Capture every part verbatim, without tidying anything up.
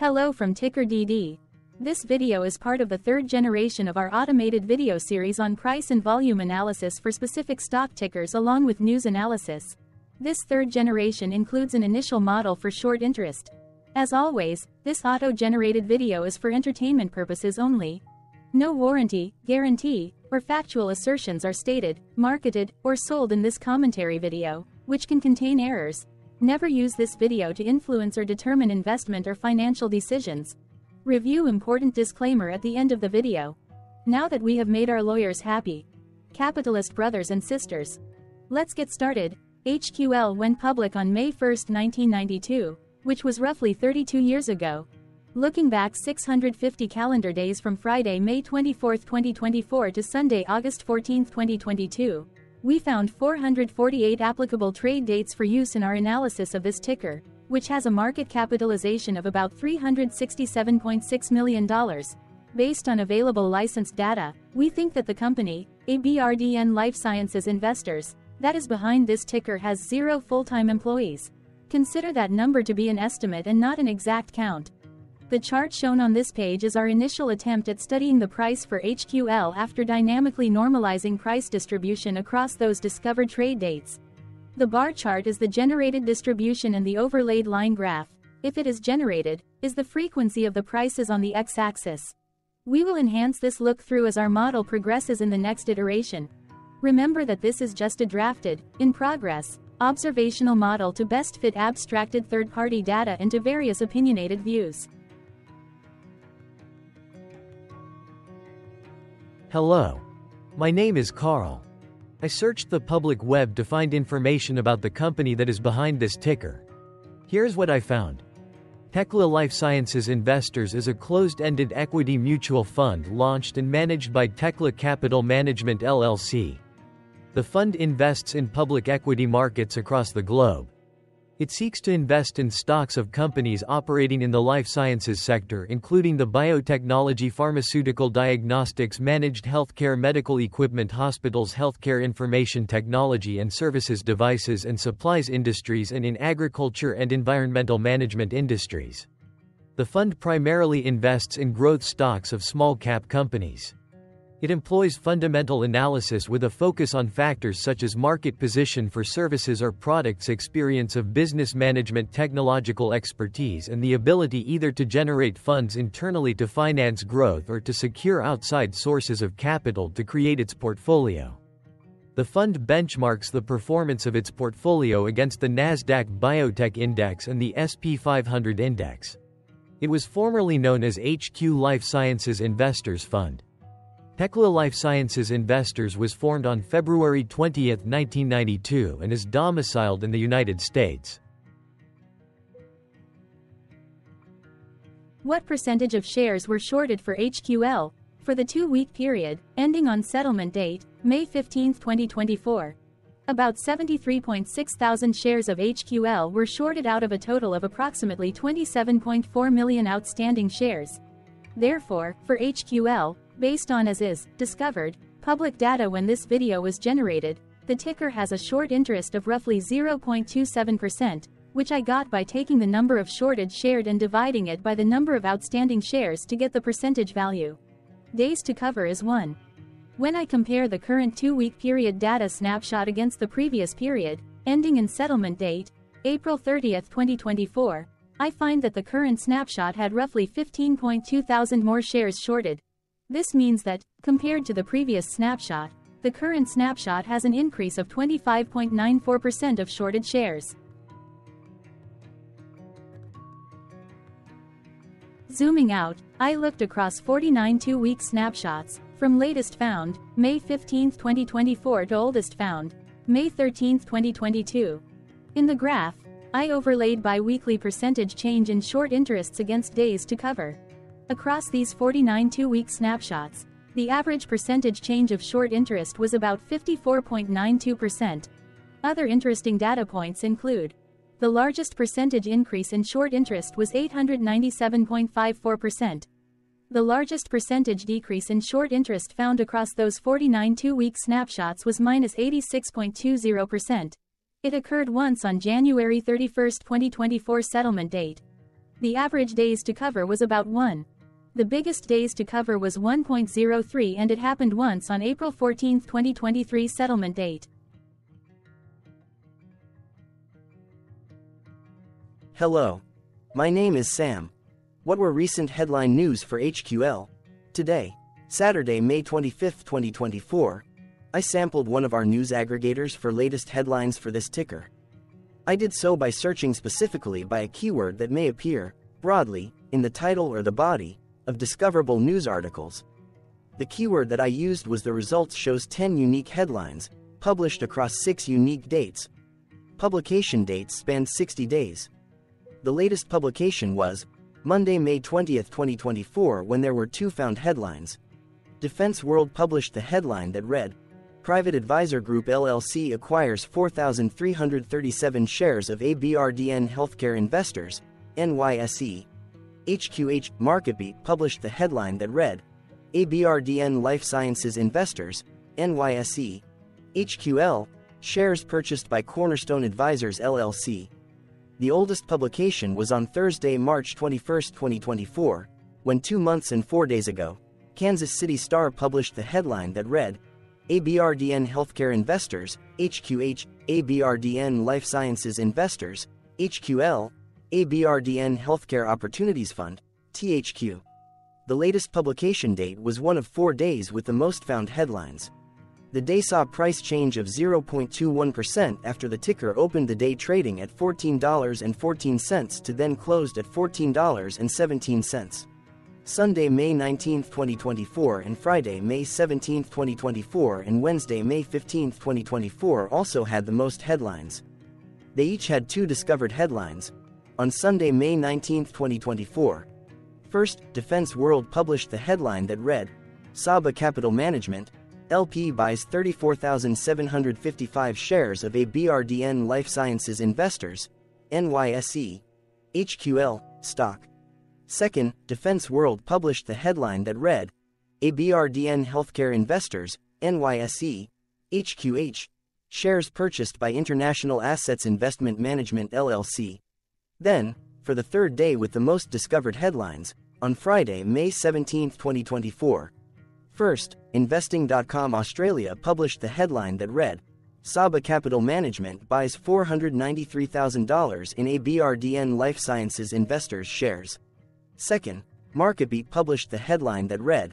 Hello from TickerDD. This video is part of the third generation of our automated video series on price and volume analysis for specific stock tickers along with news analysis. This third generation includes an initial model for short interest. As always, this auto-generated video is for entertainment purposes only. No warranty, guarantee, or factual assertions are stated, marketed, or sold in this commentary video, which can contain errors. Never use this video to influence or determine investment or financial decisions. Review important disclaimer at the end of the video. Now that we have made our lawyers happy, capitalist brothers and sisters, let's get started. H Q L went public on May first nineteen ninety-two, which was roughly thirty-two years ago. Looking back six hundred fifty calendar days from Friday, May twenty-fourth twenty twenty-four to Sunday, August fourteenth twenty twenty-two. We found four hundred forty-eight applicable trade dates for use in our analysis of this ticker, which has a market capitalization of about three hundred sixty-seven point six million dollars. Based on available licensed data, we think that the company, A B R D N Life Sciences Investors, that is behind this ticker has zero full-time employees. Consider that number to be an estimate and not an exact count. The chart shown on this page is our initial attempt at studying the price for H Q L after dynamically normalizing price distribution across those discovered trade dates. The bar chart is the generated distribution and the overlaid line graph, if it is generated, is the frequency of the prices on the x-axis. We will enhance this look-through as our model progresses in the next iteration. Remember that this is just a drafted, in progress, observational model to best fit abstracted third-party data into various opinionated views. Hello. My name is Carl. I searched the public web to find information about the company that is behind this ticker. Here's what I found. Tekla Life Sciences Investors is a closed-ended equity mutual fund launched and managed by Tekla Capital Management L L C. The fund invests in public equity markets across the globe. It seeks to invest in stocks of companies operating in the life sciences sector, including the biotechnology, pharmaceutical diagnostics, managed healthcare, medical equipment, hospitals, healthcare information technology and services, devices and supplies industries, and in agriculture and environmental management industries. The fund primarily invests in growth stocks of small-cap companies. It employs fundamental analysis with a focus on factors such as market position for services or products, experience of business management, technological expertise, and the ability either to generate funds internally to finance growth or to secure outside sources of capital to create its portfolio. The fund benchmarks the performance of its portfolio against the Nasdaq Biotech Index and the S and P five hundred Index. It was formerly known as H Q Life Sciences Investors Fund. Tekla Life Sciences Investors was formed on February twentieth nineteen ninety-two and is domiciled in the United States. What percentage of shares were shorted for H Q L for the two-week period ending on settlement date, May fifteenth twenty twenty-four? About seventy-three point six thousand shares of H Q L were shorted out of a total of approximately twenty-seven point four million outstanding shares. Therefore, for H Q L, based on as-is, discovered, public data when this video was generated, the ticker has a short interest of roughly zero point two seven percent, which I got by taking the number of shorted shares and dividing it by the number of outstanding shares to get the percentage value. Days to cover is one. When I compare the current two-week period data snapshot against the previous period, ending in settlement date, April thirtieth twenty twenty-four, I find that the current snapshot had roughly fifteen point two thousand more shares shorted. This means that, compared to the previous snapshot, the current snapshot has an increase of twenty-five point nine four percent of shorted shares. Zooming out, I looked across forty-nine two-week snapshots, from latest found, May fifteenth twenty twenty-four to oldest found, May thirteenth twenty twenty-two. In the graph, I overlaid bi-weekly percentage change in short interests against days to cover. Across these forty-nine two-week snapshots, the average percentage change of short interest was about fifty-four point nine two percent. Other interesting data points include the largest percentage increase in short interest was eight hundred ninety-seven point five four percent. The largest percentage decrease in short interest found across those forty-nine two-week snapshots was minus eighty-six point two zero percent. It occurred once on January thirty-first twenty twenty-four settlement date. The average days to cover was about one. The biggest days to cover was one point zero three, and it happened once on April fourteenth twenty twenty-three settlement date. Hello. My name is Sam. What were recent headline news for H Q L? Today, Saturday, May twenty-fifth twenty twenty-four, I sampled one of our news aggregators for latest headlines for this ticker. I did so by searching specifically by a keyword that may appear, broadly, in the title or the body, of discoverable news articles. The keyword that I used was the results shows ten unique headlines, published across six unique dates. Publication dates spanned sixty days. The latest publication was Monday, May twentieth twenty twenty-four, when there were two found headlines. Defense World published the headline that read, Private Advisor Group L L C acquires four thousand three hundred thirty-seven shares of A B R D N Healthcare Investors, N Y S E. H Q H MarketBeat published the headline that read, A B R D N Life Sciences Investors, N Y S E. H Q L, shares purchased by Cornerstone Advisors L L C. The oldest publication was on Thursday, March twenty-first twenty twenty-four, when two months and four days ago, Kansas City Star published the headline that read, A B R D N Healthcare Investors, H Q H, A B R D N Life Sciences Investors, H Q L, A B R D N Healthcare Opportunities Fund, T H Q. The latest publication date was one of four days with the most found headlines. The day saw price change of zero point two one percent after the ticker opened the day trading at fourteen dollars and fourteen cents to then closed at fourteen dollars and seventeen cents. Sunday, May nineteenth twenty twenty-four, and Friday, May seventeenth twenty twenty-four, and Wednesday, May fifteenth twenty twenty-four also had the most headlines. They each had two discovered headlines. On Sunday, May nineteenth twenty twenty-four, first, Defense World published the headline that read, Saba Capital Management L P buys thirty-four thousand seven hundred fifty-five shares of A B R D N Life Sciences Investors, N Y S E, H Q L, stock. Second, Defense World published the headline that read, A B R D N Healthcare Investors, N Y S E, H Q H, shares purchased by International Assets Investment Management L L C. Then, for the third day with the most discovered headlines, on Friday, May seventeenth twenty twenty-four, first, Investing dot com Australia published the headline that read, Saba Capital Management buys four hundred ninety-three thousand dollars in A B R D N Life Sciences Investors shares. Second, MarketBeat published the headline that read,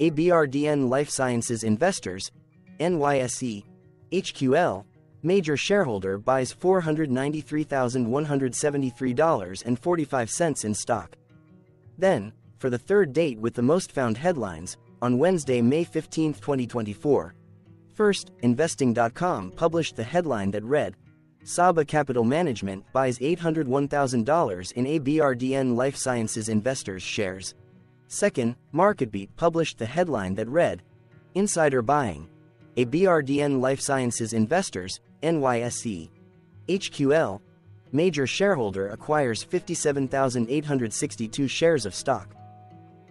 A B R D N Life Sciences Investors, N Y S E, H Q L, major shareholder buys four hundred ninety-three thousand one hundred seventy-three dollars and forty-five cents in stock. Then, for the third date with the most found headlines, on Wednesday, May fifteenth twenty twenty-four, first, Investing dot com published the headline that read, Saba Capital Management buys eight hundred one thousand dollars in A B R D N Life Sciences Investors shares. Second, MarketBeat published the headline that read, Insider Buying, A B R D N Life Sciences Investors, N Y S E, H Q L, major shareholder acquires fifty-seven thousand eight hundred sixty-two shares of stock.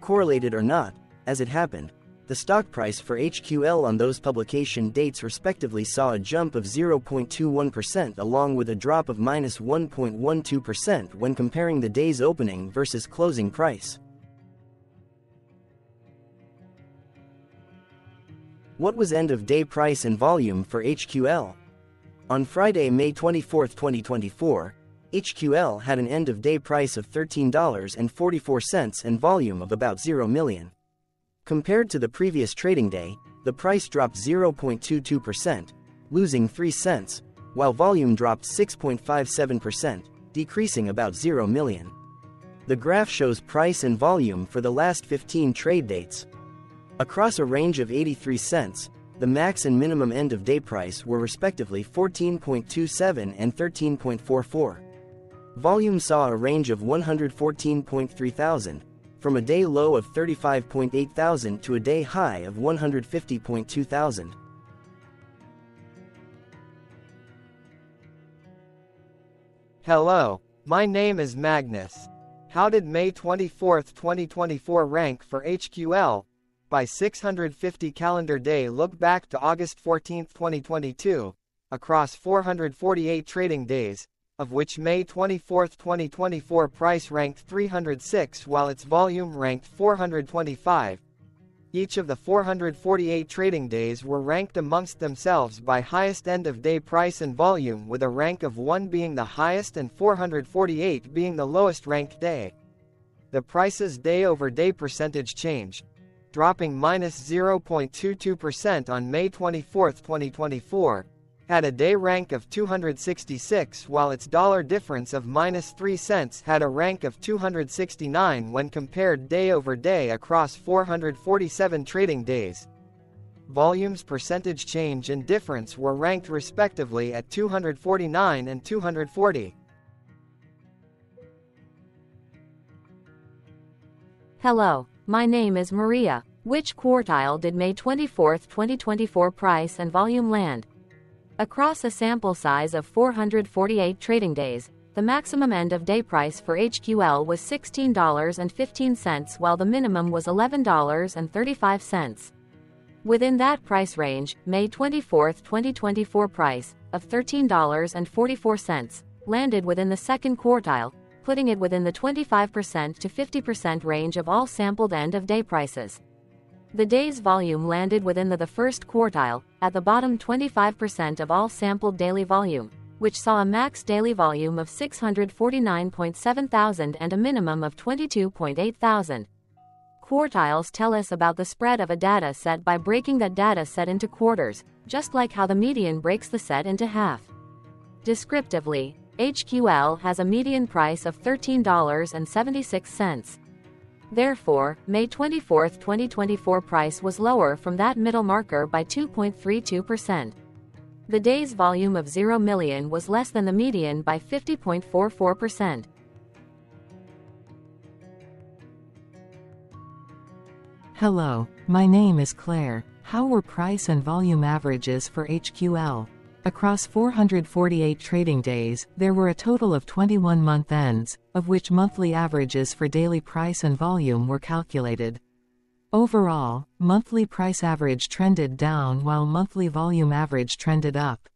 Correlated or not, as it happened, the stock price for H Q L on those publication dates respectively saw a jump of zero point two one percent along with a drop of minus one point one two percent when comparing the day's opening versus closing price. What was end-of-day price and volume for H Q L? On Friday, May twenty-fourth twenty twenty-four, H Q L had an end-of-day price of thirteen dollars and forty-four cents and volume of about zero million. Compared to the previous trading day, the price dropped zero point two two percent, losing three cents, while volume dropped six point five seven percent, decreasing about zero million. The graph shows price and volume for the last fifteen trade dates. Across a range of eighty-three cents, the max and minimum end-of-day price were respectively fourteen point two seven and thirteen point four four. Volume saw a range of one hundred fourteen point three thousand, from a day low of thirty-five point eight thousand to a day high of one hundred fifty point two thousand. Hello, my name is Magnus. How did May twenty-fourth twenty twenty-four rank for H Q L? By six hundred fifty calendar day look back to August fourteenth twenty twenty-two, across four hundred forty-eight trading days, of which May twenty-fourth twenty twenty-four price ranked three hundred six while its volume ranked four hundred twenty-five. Each of the four hundred forty-eight trading days were ranked amongst themselves by highest end-of-day price and volume, with a rank of one being the highest and four hundred forty-eight being the lowest-ranked day. The price's day-over-day percentage changed, dropping minus zero point two two percent on May twenty-fourth twenty twenty-four, had a day rank of two hundred sixty-six while its dollar difference of minus three cents had a rank of two hundred sixty-nine when compared day over day across four hundred forty-seven trading days. Volumes, percentage change and difference were ranked respectively at two hundred forty-nine and two hundred forty. Hello, my name is Maria. Which quartile did May twenty-fourth twenty twenty-four price and volume land? Across a sample size of four hundred forty-eight trading days, the maximum end-of-day price for H Q L was sixteen dollars and fifteen cents while the minimum was eleven dollars and thirty-five cents. Within that price range, May twenty-fourth twenty twenty-four price, of thirteen dollars and forty-four cents, landed within the second quartile, putting it within the twenty-five percent to fifty percent range of all sampled end-of-day prices. The day's volume landed within the, the first quartile, at the bottom twenty-five percent of all sampled daily volume, which saw a max daily volume of six hundred forty-nine point seven thousand and a minimum of twenty-two point eight thousand. Quartiles tell us about the spread of a data set by breaking that data set into quarters, just like how the median breaks the set into half. Descriptively, H Q L has a median price of thirteen dollars and seventy-six cents. Therefore, May twenty-fourth twenty twenty-four price was lower from that middle marker by two point three two percent. The day's volume of zero million was less than the median by fifty point four four percent. Hello, my name is Claire. How were price and volume averages for H Q L? Across four hundred forty-eight trading days, there were a total of twenty-one month ends, of which monthly averages for daily price and volume were calculated. Overall, monthly price average trended down while monthly volume average trended up.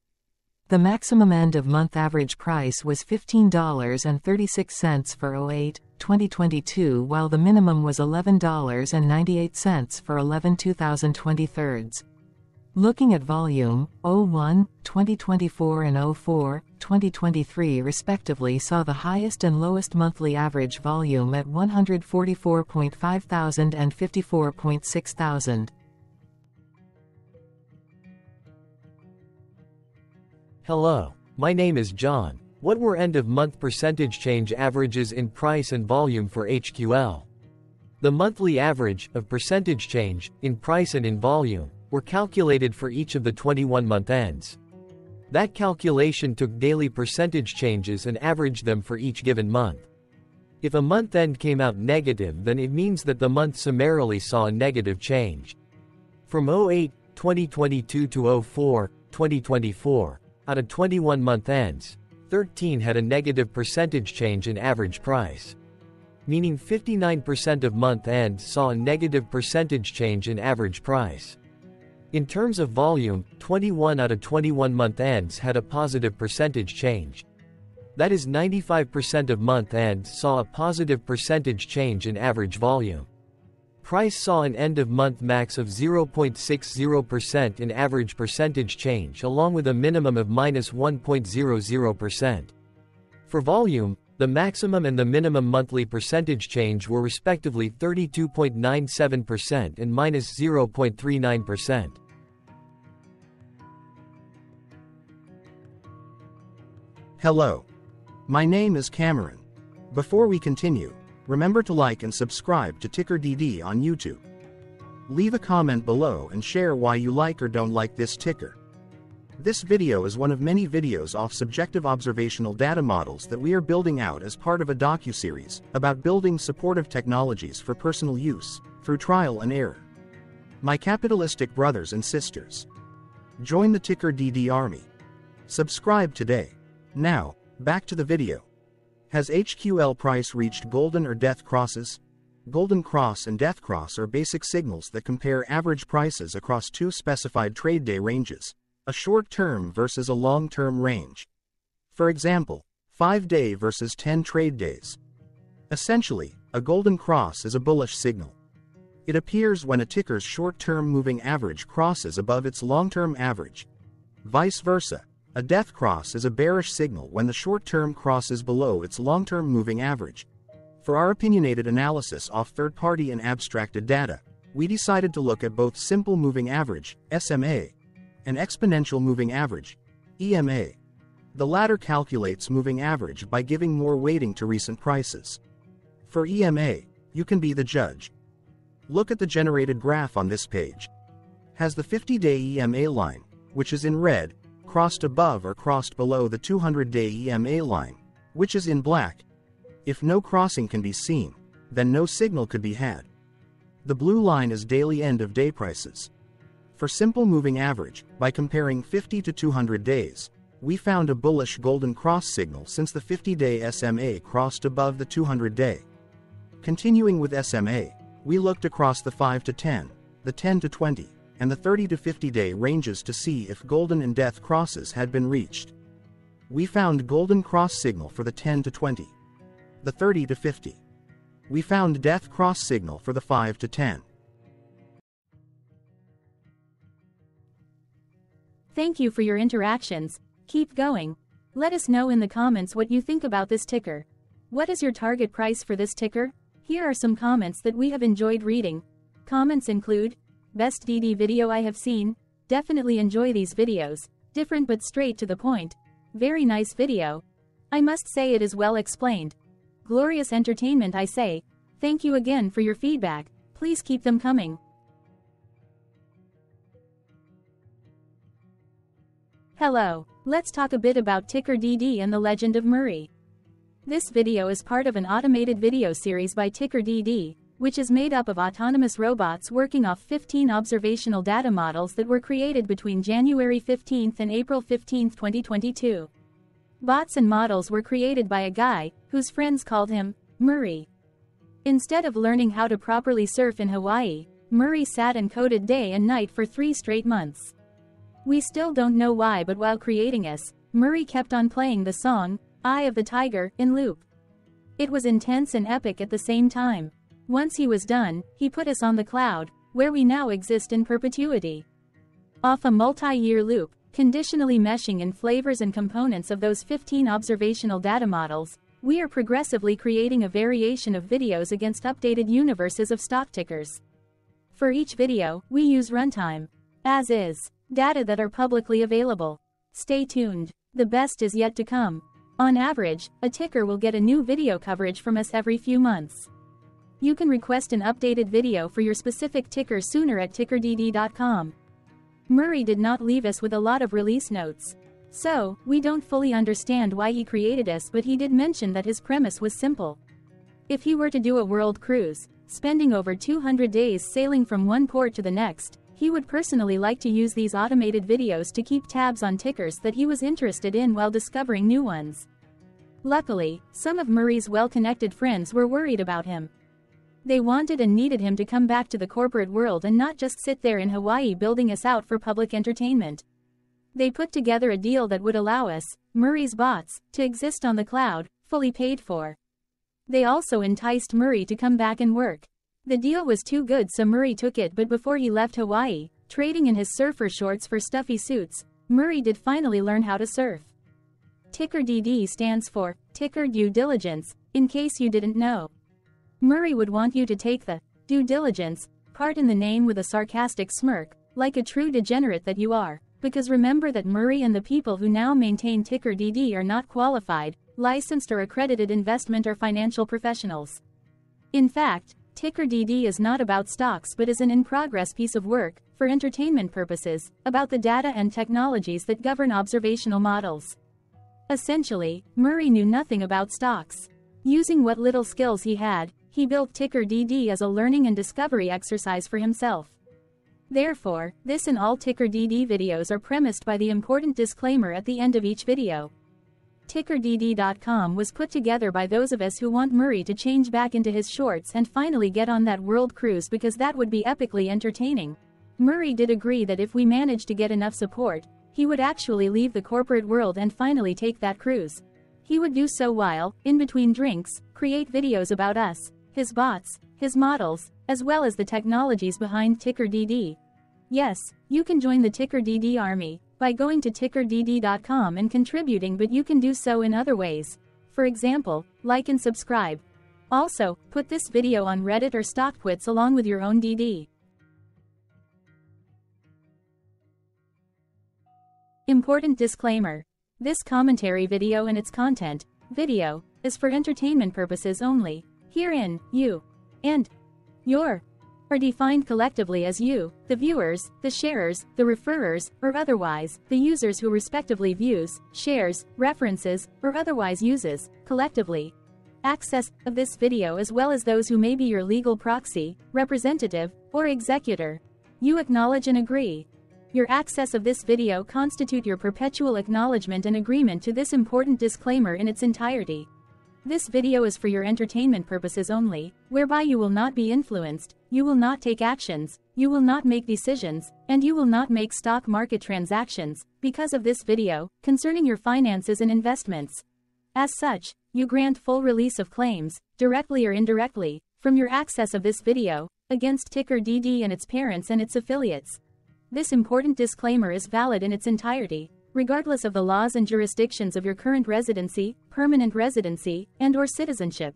The maximum end-of-month average price was fifteen dollars and thirty-six cents for oh eight twenty twenty-two while the minimum was eleven dollars and ninety-eight cents for eleven two thousand twenty-three. Looking at volume, oh one twenty twenty-four and oh four twenty twenty-three respectively saw the highest and lowest monthly average volume at one hundred forty-four point five thousand and fifty-four point six thousand. Hello, my name is John. What were end-of-month percentage change averages in price and volume for H Q L? The monthly average of percentage change in price and in volume were calculated for each of the twenty-one month ends. That calculation took daily percentage changes and averaged them for each given month. If a month end came out negative, then it means that the month summarily saw a negative change. From oh eight twenty twenty-two to oh four twenty twenty-four, out of twenty-one month ends, thirteen had a negative percentage change in average price, meaning fifty-nine percent of month ends saw a negative percentage change in average price. In terms of volume, twenty-one out of twenty-one month ends had a positive percentage change. That is, ninety-five percent of month ends saw a positive percentage change in average volume. Price saw an end-of-month max of zero point six zero percent in average percentage change along with a minimum of minus one point zero zero percent. For volume, the maximum and the minimum monthly percentage change were respectively thirty-two point nine seven percent and minus zero point three nine percent. Hello. My name is Cameron. Before we continue, remember to like and subscribe to TickerDD on YouTube. Leave a comment below and share why you like or don't like this ticker. This video is one of many videos off subjective observational data models that we are building out as part of a docuseries about building supportive technologies for personal use, through trial and error. My capitalistic brothers and sisters, join the TickerDD army. Subscribe today. Now, back to the video. Has H Q L price reached golden or death crosses? Golden cross and death cross are basic signals that compare average prices across two specified trade day ranges, a short-term versus a long-term range. For example, five day versus ten trade days. Essentially, a golden cross is a bullish signal. It appears when a ticker's short-term moving average crosses above its long-term average. Vice versa, a death cross is a bearish signal when the short-term crosses below its long-term moving average. For our opinionated analysis off third-party and abstracted data, we decided to look at both simple moving average, S M A, and exponential moving average, E M A. The latter calculates moving average by giving more weighting to recent prices. For E M A, you can be the judge. Look at the generated graph on this page. Has the fifty day E M A line, which is in red, crossed above or crossed below the two hundred day E M A line, which is in black? If no crossing can be seen, then no signal could be had. The blue line is daily end-of-day prices. For simple moving average, by comparing fifty to two hundred days, we found a bullish golden cross signal since the fifty day S M A crossed above the two hundred day. Continuing with S M A, we looked across the five to ten, the ten to twenty, and the thirty to fifty day ranges to see if golden and death crosses had been reached. We found golden cross signal for the ten to twenty. The thirty to fifty. We found death cross signal for the five to ten. Thank you for your interactions. Keep going. Let us know in the comments what you think about this ticker. What is your target price for this ticker? Here are some comments that we have enjoyed reading. Comments include, best D D video I have seen, definitely enjoy these videos, different but straight to the point, very nice video. I must say it is well explained. Glorious entertainment I say. Thank you again for your feedback, please keep them coming. Hello, let's talk a bit about TickerDD and the Legend of Murray. This video is part of an automated video series by TickerDD, which is made up of autonomous robots working off fifteen observational data models that were created between January fifteenth and April fifteenth twenty twenty-two. Bots and models were created by a guy, whose friends called him Murray. Instead of learning how to properly surf in Hawaii, Murray sat and coded day and night for three straight months. We still don't know why, but while creating us, Murray kept on playing the song, Eye of the Tiger, in loop. It was intense and epic at the same time. Once he was done, he put us on the cloud, where we now exist in perpetuity. Off a multi-year loop, conditionally meshing in flavors and components of those fifteen observational data models, we are progressively creating a variation of videos against updated universes of stock tickers. For each video, we use runtime, as is, data that are publicly available. Stay tuned, the best is yet to come. On average, a ticker will get a new video coverage from us every few months. You can request an updated video for your specific ticker sooner at ticker D D dot com. Murray did not leave us with a lot of release notes. So, we don't fully understand why he created us, but he did mention that his premise was simple. If he were to do a world cruise, spending over two hundred days sailing from one port to the next, he would personally like to use these automated videos to keep tabs on tickers that he was interested in while discovering new ones. Luckily, some of Murray's well-connected friends were worried about him. They wanted and needed him to come back to the corporate world and not just sit there in Hawaii building us out for public entertainment. They put together a deal that would allow us, Murray's bots, to exist on the cloud, fully paid for. They also enticed Murray to come back and work. The deal was too good, so Murray took it, but before he left Hawaii, trading in his surfer shorts for stuffy suits, Murray did finally learn how to surf. TickerDD stands for Ticker Due Diligence, in case you didn't know. Murray would want you to take the due diligence part in the name with a sarcastic smirk, like a true degenerate that you are, because remember that Murray and the people who now maintain TickerDD are not qualified, licensed or accredited investment or financial professionals. In fact, TickerDD is not about stocks but is an in-progress piece of work, for entertainment purposes, about the data and technologies that govern observational models. Essentially, Murray knew nothing about stocks. Using what little skills he had, he built TickerDD as a learning and discovery exercise for himself. Therefore, this and all TickerDD videos are premised by the important disclaimer at the end of each video. ticker D D dot com was put together by those of us who want Murray to change back into his shorts and finally get on that world cruise, because that would be epically entertaining. Murray did agree that if we managed to get enough support, he would actually leave the corporate world and finally take that cruise. He would do so while, in between drinks, create videos about us, his bots, his models, as well as the technologies behind TickerDD. Yes, you can join the TickerDD army by going to ticker d d dot com and contributing, but you can do so in other ways. For example, like and subscribe. Also, put this video on Reddit or StockTwits along with your own D D. Important disclaimer. This commentary video and its content, video, is for entertainment purposes only. Herein, you and your are defined collectively as you, the viewers, the sharers, the referrers, or otherwise, the users who respectively views, shares, references, or otherwise uses, collectively. Access of this video as well as those who may be your legal proxy, representative, or executor. You acknowledge and agree. Your access of this video constitute your perpetual acknowledgement and agreement to this important disclaimer in its entirety. This video is for your entertainment purposes only, whereby you will not be influenced, you will not take actions, you will not make decisions, and you will not make stock market transactions, because of this video, concerning your finances and investments. As such, you grant full release of claims, directly or indirectly, from your access of this video, against TickerDD and its parents and its affiliates. This important disclaimer is valid in its entirety, regardless of the laws and jurisdictions of your current residency, permanent residency, and or citizenship.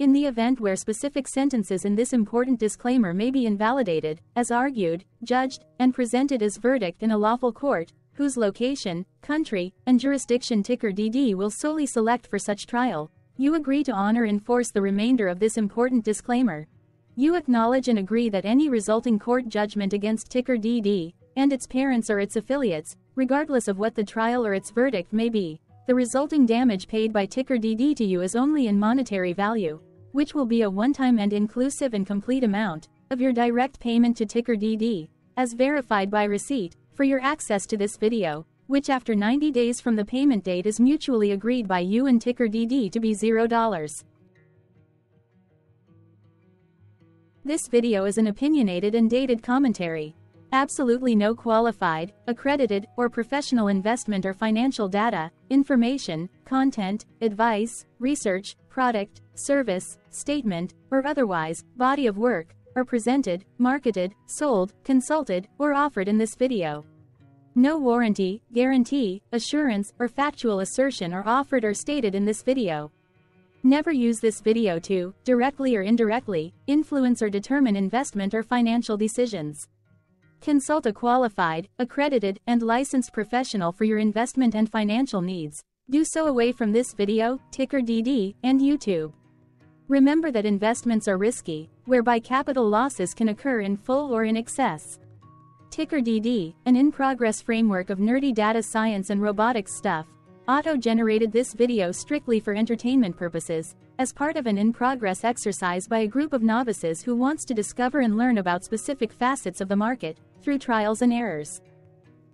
In the event where specific sentences in this important disclaimer may be invalidated, as argued, judged, and presented as verdict in a lawful court, whose location, country, and jurisdiction TickerDD will solely select for such trial, you agree to honor and enforce the remainder of this important disclaimer. You acknowledge and agree that any resulting court judgment against TickerDD, and its parents or its affiliates, regardless of what the trial or its verdict may be, the resulting damage paid by TickerDD to you is only in monetary value, which will be a one-time and inclusive and complete amount of your direct payment to TickerDD, as verified by receipt, for your access to this video, which after ninety days from the payment date is mutually agreed by you and TickerDD to be zero dollars. This video is an opinionated and dated commentary. Absolutely no qualified, accredited, or professional investment or financial data, information, content, advice, research, product, service, statement, or otherwise, body of work, are presented, marketed, sold, consulted, or offered in this video. No warranty, guarantee, assurance, or factual assertion are offered or stated in this video. Never use this video to, directly or indirectly, influence or determine investment or financial decisions. Consult a qualified, accredited, and licensed professional for your investment and financial needs. Do so away from this video, TickerDD, and YouTube. Remember that investments are risky, whereby capital losses can occur in full or in excess. TickerDD, an in-progress framework of nerdy data science and robotics stuff, auto-generated this video strictly for entertainment purposes, as part of an in-progress exercise by a group of novices who wants to discover and learn about specific facets of the market, through trials and errors.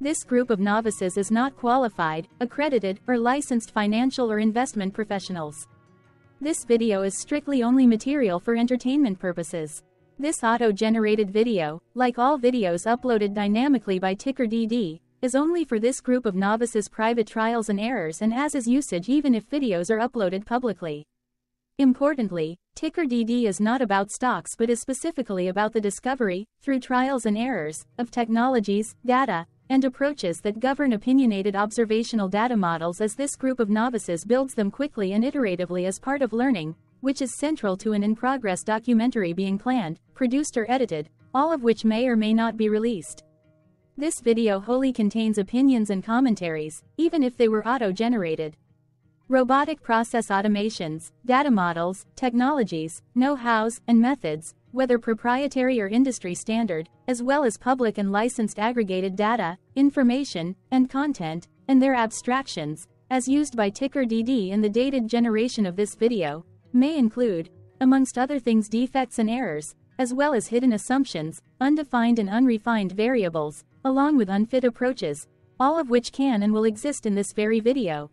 This group of novices is not qualified, accredited, or licensed financial or investment professionals. This video is strictly only material for entertainment purposes. This auto-generated video, like all videos uploaded dynamically by TickerDD, is only for this group of novices' private trials and errors and as is usage even if videos are uploaded publicly. Importantly, TickerDD is not about stocks but is specifically about the discovery, through trials and errors, of technologies, data, and approaches that govern opinionated observational data models as this group of novices builds them quickly and iteratively as part of learning, which is central to an in-progress documentary being planned, produced or edited, all of which may or may not be released. This video wholly contains opinions and commentaries, even if they were auto-generated. Robotic process automations, data models, technologies, know-hows, and methods, whether proprietary or industry standard, as well as public and licensed aggregated data, information, and content, and their abstractions, as used by TickerDD in the dated generation of this video, may include, amongst other things, defects and errors, as well as hidden assumptions, undefined and unrefined variables, along with unfit approaches, all of which can and will exist in this very video.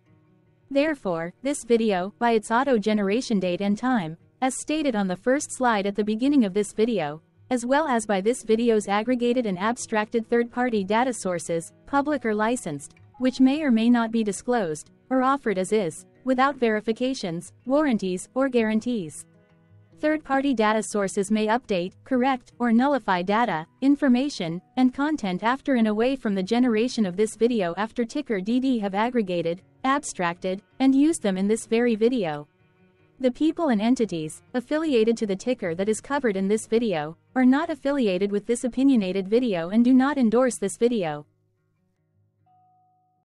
Therefore, this video, by its auto-generation date and time, as stated on the first slide at the beginning of this video, as well as by this video's aggregated and abstracted third-party data sources, public or licensed, which may or may not be disclosed, or offered as is, without verifications, warranties, or guarantees. Third-party data sources may update, correct, or nullify data, information, and content after and away from the generation of this video after TickerDD have aggregated, abstracted, and used them in this very video. The people and entities affiliated to the ticker that is covered in this video are not affiliated with this opinionated video and do not endorse this video.